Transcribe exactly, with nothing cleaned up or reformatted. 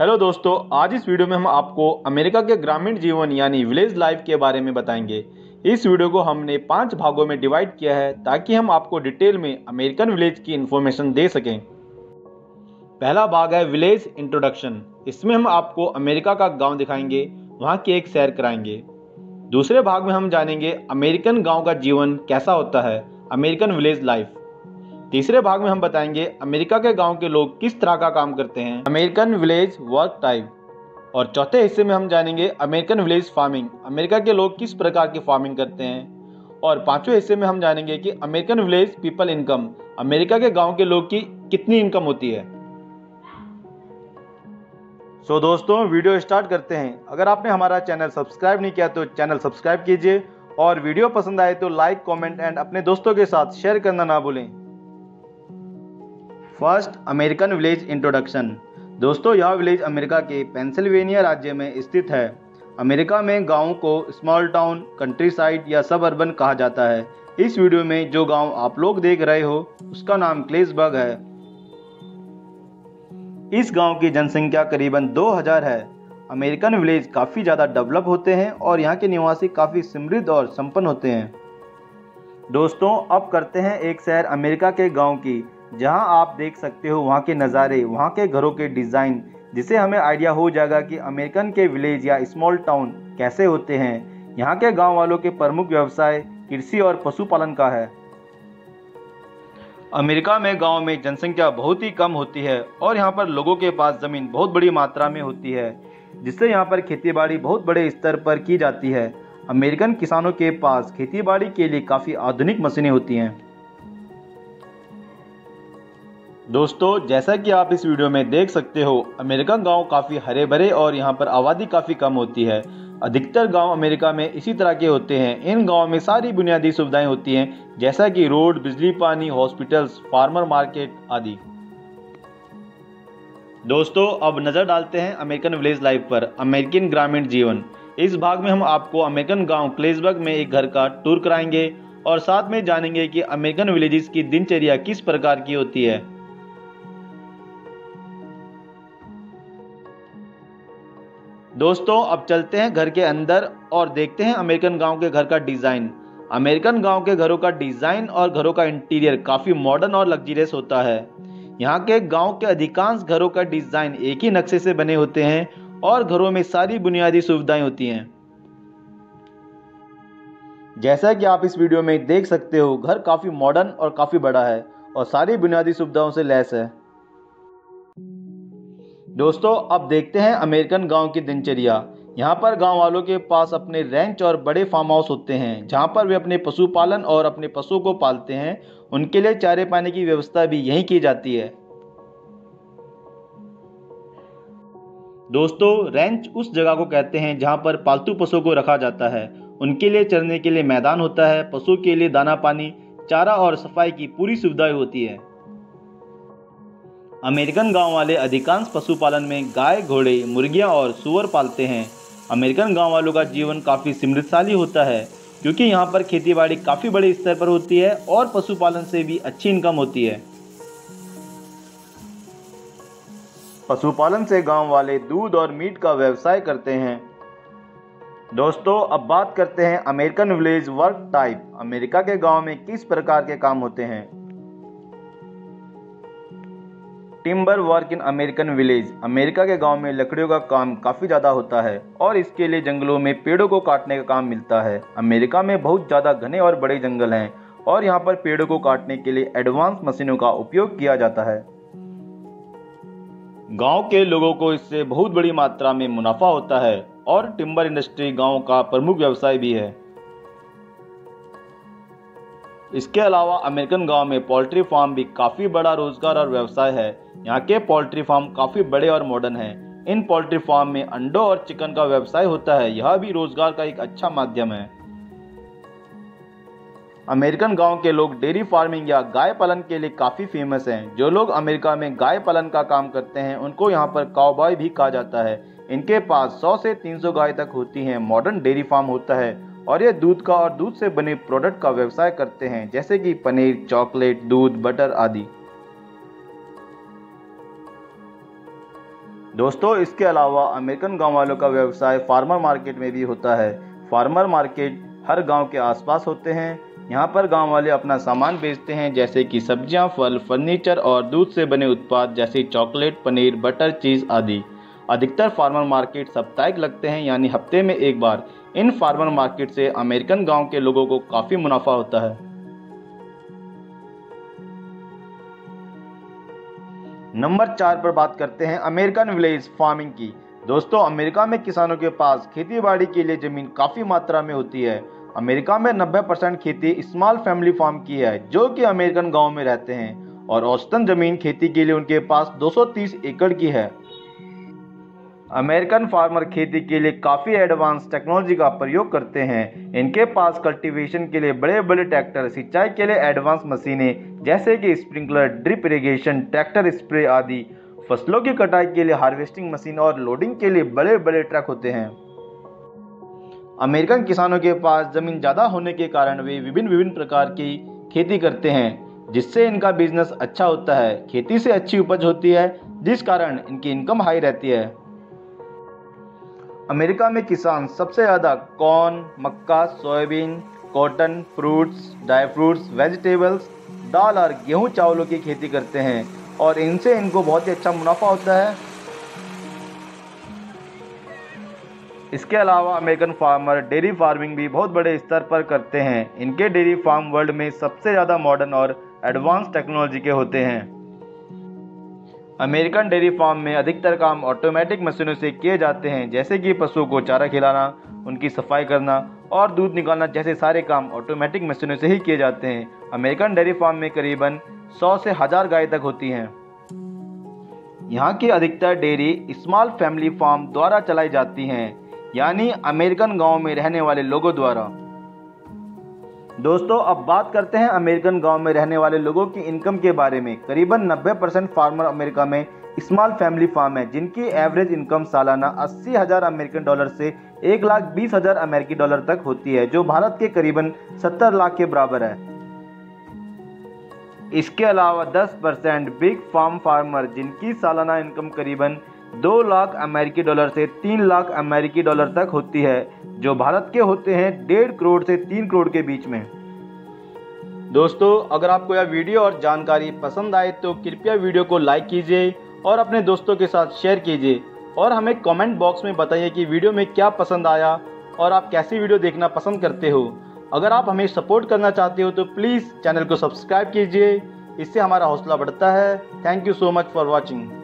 Hello दोस्तों, आज इस वीडियो में हम आपको अमेरिका के ग्रामीण जीवन यानी विलेज लाइफ के बारे में बताएंगे। इस वीडियो को हमने पांच भागों में डिवाइड किया है ताकि हम आपको डिटेल में अमेरिकन विलेज की इन्फॉर्मेशन दे सकें। पहला भाग है विलेज इंट्रोडक्शन। इसमें हम आपको अमेरिका का गाँव दिखाएंगे, वहाँ की एक सैर कराएंगे। दूसरे भाग में हम जानेंगे अमेरिकन गाँव का जीवन कैसा होता है, अमेरिकन विलेज लाइफ। तीसरे भाग में हम बताएंगे अमेरिका के गांव के लोग किस तरह का काम करते हैं, अमेरिकन विलेज वर्क टाइप। और चौथे हिस्से में हम जानेंगे अमेरिकन विलेज फार्मिंग, अमेरिका के लोग किस प्रकार की फार्मिंग करते हैं। और पांचवें हिस्से में हम जानेंगे कि American village people income, America के गांव के लोग की कितनी इनकम होती है। सो so, दोस्तों वीडियो स्टार्ट करते हैं। अगर आपने हमारा चैनल सब्सक्राइब नहीं किया तो चैनल सब्सक्राइब कीजिए और वीडियो पसंद आए तो लाइक, कॉमेंट एंड अपने दोस्तों के साथ शेयर करना ना भूलें। First, American village introduction. दोस्तों यह विलेज अमेरिका के पेंसिल्वेनिया राज्य में स्थित है। अमेरिका में गांवों को स्मॉल टाउन, कंट्री साइड या सब अर्बन कहा जाता है। इस वीडियो में जो गांव आप लोग देख रहे हो उसका नाम क्लेसबर्ग है। इस गांव की जनसंख्या करीबन दो हज़ार है। अमेरिकन विलेज काफ़ी ज़्यादा डेवलप होते हैं और यहाँ के निवासी काफ़ी समृद्ध और संपन्न होते हैं। दोस्तों अब करते हैं एक सैर अमेरिका के गाँव की, जहां आप देख सकते हो वहां के नज़ारे, वहां के घरों के डिज़ाइन, जिससे हमें आइडिया हो जाएगा कि अमेरिकन के विलेज या स्मॉल टाउन कैसे होते हैं। यहां के गांव वालों के प्रमुख व्यवसाय कृषि और पशुपालन का है। अमेरिका में गांव में जनसंख्या बहुत ही कम होती है और यहां पर लोगों के पास ज़मीन बहुत बड़ी मात्रा में होती है, जिससे यहाँ पर खेतीबाड़ी बहुत बड़े स्तर पर की जाती है। अमेरिकन किसानों के पास खेतीबाड़ी के लिए काफ़ी आधुनिक मशीनें होती हैं। दोस्तों जैसा कि आप इस वीडियो में देख सकते हो, अमेरिका गांव काफ़ी हरे भरे और यहां पर आबादी काफ़ी कम होती है। अधिकतर गांव अमेरिका में इसी तरह के होते हैं। इन गांव में सारी बुनियादी सुविधाएं होती हैं, जैसा कि रोड, बिजली, पानी, हॉस्पिटल्स, फार्मर मार्केट आदि। दोस्तों अब नज़र डालते हैं अमेरिकन विलेज लाइफ पर, अमेरिकन ग्रामीण जीवन। इस भाग में हम आपको अमेरिकन गाँव क्लेसबर्ग में एक घर का टूर कराएंगे और साथ में जानेंगे कि अमेरिकन विलेजेस की दिनचर्या किस प्रकार की होती है। दोस्तों अब चलते हैं घर के अंदर और देखते हैं अमेरिकन गांव के घर का डिज़ाइन। अमेरिकन गांव के घरों का डिज़ाइन और घरों का इंटीरियर काफ़ी मॉडर्न और लग्जरियस होता है। यहां के गांव के अधिकांश घरों का डिज़ाइन एक ही नक्शे से बने होते हैं और घरों में सारी बुनियादी सुविधाएं होती हैं। जैसा कि आप इस वीडियो में देख सकते हो, घर काफ़ी मॉडर्न और काफ़ी बड़ा है और सारी बुनियादी सुविधाओं से लैस है। दोस्तों अब देखते हैं अमेरिकन गांव की दिनचर्या। यहां पर गांव वालों के पास अपने रैंच और बड़े फार्म हाउस होते हैं, जहां पर वे अपने पशुपालन और अपने पशुओं को पालते हैं। उनके लिए चारे पानी की व्यवस्था भी यहीं की जाती है। दोस्तों रैंच उस जगह को कहते हैं जहां पर पालतू पशुओं को रखा जाता है। उनके लिए चरने के लिए मैदान होता है, पशु के लिए दाना पानी, चारा और सफाई की पूरी सुविधाएं होती है। अमेरिकन गांव वाले अधिकांश पशुपालन में गाय, घोड़े, मुर्गियां और सूअर पालते हैं। अमेरिकन गांव वालों का जीवन काफ़ी समृद्धशाली होता है, क्योंकि यहां पर खेतीबाड़ी काफ़ी बड़े स्तर पर होती है और पशुपालन से भी अच्छी इनकम होती है। पशुपालन से गांव वाले दूध और मीट का व्यवसाय करते हैं। दोस्तों अब बात करते हैं American village work type, America के गाँव में किस प्रकार के काम होते हैं। Timber work in American village, America के गांव में लकड़ियों का काम काफ़ी ज़्यादा होता है और इसके लिए जंगलों में पेड़ों को काटने का काम मिलता है। अमेरिका में बहुत ज़्यादा घने और बड़े जंगल हैं और यहां पर पेड़ों को काटने के लिए एडवांस मशीनों का उपयोग किया जाता है। गांव के लोगों को इससे बहुत बड़ी मात्रा में मुनाफा होता है और टिम्बर इंडस्ट्री गाँव का प्रमुख व्यवसाय भी है। इसके अलावा अमेरिकन गांव में पोल्ट्री फार्म भी काफ़ी बड़ा रोजगार और व्यवसाय है। यहाँ के पोल्ट्री फार्म काफ़ी बड़े और मॉडर्न हैं। इन पोल्ट्री फार्म में अंडों और चिकन का व्यवसाय होता है। यह भी रोजगार का एक अच्छा माध्यम है। अमेरिकन गांव के लोग डेयरी फार्मिंग या गाय पालन के लिए काफ़ी फेमस हैं। जो लोग अमेरिका में गाय पालन का काम करते हैं उनको यहाँ पर काउबॉय भी कहा जाता है। इनके पास सौ से तीन सौ गाय तक होती हैं। मॉडर्न डेयरी फार्म होता है और ये दूध का और दूध से बने प्रोडक्ट का व्यवसाय करते हैं, जैसे कि पनीर, चॉकलेट, दूध, बटर आदि। दोस्तों इसके अलावा अमेरिकन गाँव वालों का व्यवसाय फार्मर मार्केट में भी होता है। फार्मर मार्केट हर गांव के आसपास होते हैं। यहाँ पर गांव वाले अपना सामान बेचते हैं, जैसे कि सब्जियां, फल, फर्नीचर और दूध से बने उत्पाद जैसे चॉकलेट, पनीर, बटर, चीज़ आदि। अधिकतर फार्मर मार्केट साप्ताहिक लगते हैं, यानी हफ्ते में एक बार। इन फार्मर मार्केट से अमेरिकन गांव के लोगों को काफ़ी मुनाफा होता है। नंबर चार पर बात करते हैं अमेरिकन विलेज फार्मिंग की। दोस्तों अमेरिका में किसानों के पास खेतीबाड़ी के लिए ज़मीन काफ़ी मात्रा में होती है। अमेरिका में नब्बे परसेंट खेती स्मॉल फैमिली फार्म की है, जो कि अमेरिकन गांव में रहते हैं, और औसतन ज़मीन खेती के लिए उनके पास दो सौ तीस एकड़ की है। अमेरिकन फार्मर खेती के लिए काफ़ी एडवांस टेक्नोलॉजी का प्रयोग करते हैं। इनके पास कल्टीवेशन के लिए बड़े बड़े ट्रैक्टर, सिंचाई के लिए एडवांस मशीनें जैसे कि sprinkler, drip irrigation, tractor spray आदि। फसलों की कटाई के लिए हार्वेस्टिंग मशीन और लोडिंग के लिए बड़े बड़े ट्रक होते हैं। अमेरिकन किसानों के पास ज़मीन ज़्यादा होने के कारण वे विभिन्न विभिन्न प्रकार की खेती करते हैं, जिससे इनका बिजनेस अच्छा होता है। खेती से अच्छी उपज होती है, जिस कारण इनकी इनकम हाई रहती है। अमेरिका में किसान सबसे ज़्यादा कॉर्न, मक्का, soybean, cotton, fruits, dry fruits, vegetables, दाल और गेहूँ, चावलों की खेती करते हैं और इनसे इनको बहुत ही अच्छा मुनाफा होता है। इसके अलावा अमेरिकन फार्मर डेयरी फार्मिंग भी बहुत बड़े स्तर पर करते हैं। इनके डेयरी फार्म वर्ल्ड में सबसे ज़्यादा मॉडर्न और एडवांस टेक्नोलॉजी के होते हैं। अमेरिकन डेयरी फार्म में अधिकतर काम ऑटोमेटिक मशीनों से किए जाते हैं, जैसे कि पशुओं को चारा खिलाना, उनकी सफाई करना और दूध निकालना जैसे सारे काम ऑटोमेटिक मशीनों से ही किए जाते हैं। अमेरिकन डेयरी फार्म में करीबन सौ से हजार गाय तक होती हैं। यहाँ की अधिकतर डेयरी स्मॉल फैमिली फार्म द्वारा चलाई जाती हैं, यानी अमेरिकन गांव में रहने वाले लोगों द्वारा। दोस्तों अब बात करते हैं अमेरिकन गांव में रहने वाले लोगों की इनकम के बारे में। करीबन नब्बे परसेंट फार्मर अमेरिका में स्मॉल फैमिली फार्म है, जिनकी एवरेज इनकम सालाना अस्सी हजार अमेरिकन डॉलर से एक लाख बीस हजार अमेरिकी डॉलर तक होती है, जो भारत के करीबन सत्तर लाख के बराबर है। इसके अलावा दस परसेंट बिग फार्म फार्मर, जिनकी सालाना इनकम करीबन दो लाख अमेरिकी डॉलर से तीन लाख अमेरिकी डॉलर तक होती है, जो भारत के होते हैं डेढ़ करोड़ से तीन करोड़ के बीच में। दोस्तों अगर आपको यह वीडियो और जानकारी पसंद आए तो कृपया वीडियो को लाइक कीजिए और अपने दोस्तों के साथ शेयर कीजिए, और हमें कमेंट बॉक्स में बताइए कि वीडियो में क्या पसंद आया और आप कैसी वीडियो देखना पसंद करते हो। अगर आप हमें सपोर्ट करना चाहते हो तो प्लीज़ चैनल को सब्सक्राइब कीजिए, इससे हमारा हौसला बढ़ता है। Thank you so much for watching.